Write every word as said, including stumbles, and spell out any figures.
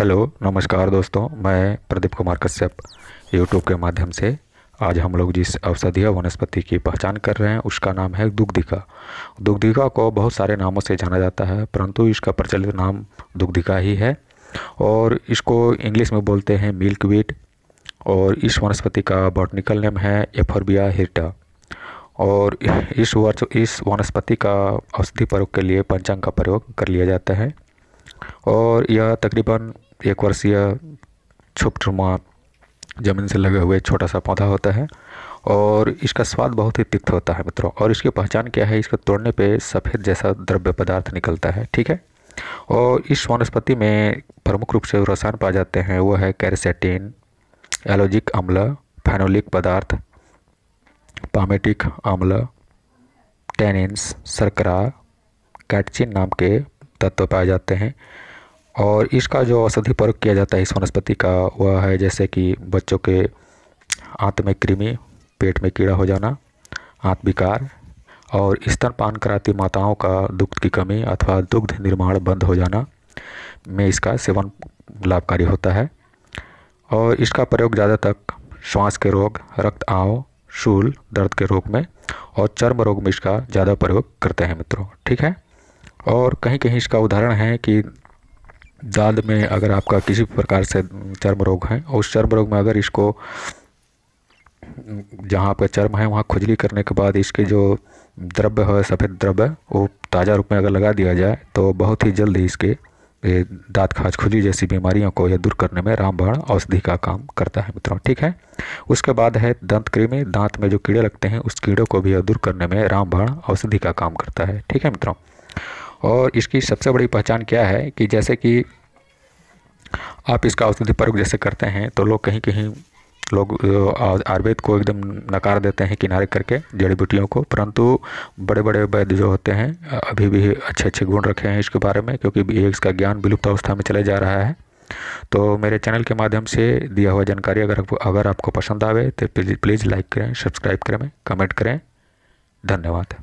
Hello नमस्कार दोस्तों, मैं प्रदीप कुमार कश्यप यूट्यूब के माध्यम से आज हम लोग जिस औषधीय वनस्पति की पहचान कर रहे हैं उसका नाम है दुग्धिका। दुग्धिका को बहुत सारे नामों से जाना जाता है, परंतु इसका प्रचलित नाम दुग्धिका ही है और इसको इंग्लिश में बोलते हैं मिल्क वीट। और इस वनस्पति का बॉटनिकल नेम है एफोरबिया हिर्टा। और इस वर्ष इस वनस्पति का औषधि प्रयोग के लिए पंचांग का प्रयोग कर लिया जाता है और यह तकरीबन एक वर्षीय छुपछुमा ज़मीन से लगे हुए छोटा सा पौधा होता है और इसका स्वाद बहुत ही तिक्त होता है मित्रों। और इसकी पहचान क्या है, इसको तोड़ने पे सफ़ेद जैसा द्रव्य पदार्थ निकलता है, ठीक है। और इस वनस्पति में प्रमुख रूप से रसायन पाए जाते हैं, वो है कैरसेटिन, एलोजिक अम्ल, फेनोलिक पदार्थ, पामेटिक अम्ल, टैनिंस, शर्करा, कैटचिन नाम के तत्व पाए जाते हैं। और इसका जो औषधि प्रयोग किया जाता है इस वनस्पति का वह है जैसे कि बच्चों के आंत में कृमि, पेट में कीड़ा हो जाना, आंत विकार और स्तनपान कराती माताओं का दुग्ध की कमी अथवा दुग्ध निर्माण बंद हो जाना में इसका सेवन लाभकारी होता है। और इसका प्रयोग ज़्यादातर श्वास के रोग, रक्त आव, शूल दर्द के रोग में और चर्म रोग में इसका ज़्यादा प्रयोग करते हैं मित्रों, ठीक है। और कहीं कहीं इसका उदाहरण है कि दाद में अगर आपका किसी प्रकार से चर्म रोग है और उस चर्म रोग में अगर इसको जहाँ आपका चर्म है वहाँ खुजली करने के बाद इसके जो द्रव्य है, सफ़ेद द्रव्य, वो ताज़ा रूप में अगर लगा दिया जाए तो बहुत ही जल्द ही इसके दाँत, खाज, खुजली जैसी बीमारियों को यह दूर करने में रामबाण औषधि का काम करता है मित्रों, ठीक है। उसके बाद है दंत क्रीमी, दांत में जो कीड़े लगते हैं उस कीड़ों को भी यह दूर करने में रामबाण औषधि का काम करता है, ठीक है मित्रों। और इसकी सबसे बड़ी पहचान क्या है कि जैसे कि आप इसका औषधि प्रयोग जैसे करते हैं तो लोग कहीं कहीं लोग आयुर्वेद को एकदम नकार देते हैं किनारे करके, जड़ी बूटियों को, परंतु बड़े बड़े वैद्य जो होते हैं अभी भी अच्छे अच्छे गुण रखे हैं इसके बारे में, क्योंकि इसका ज्ञान विलुप्त अवस्था में चले जा रहा है। तो मेरे चैनल के माध्यम से दिया हुआ जानकारी अगर अगर आपको पसंद आवे तो प्लीज़ लाइक करें, सब्सक्राइब करें, कमेंट करें। धन्यवाद।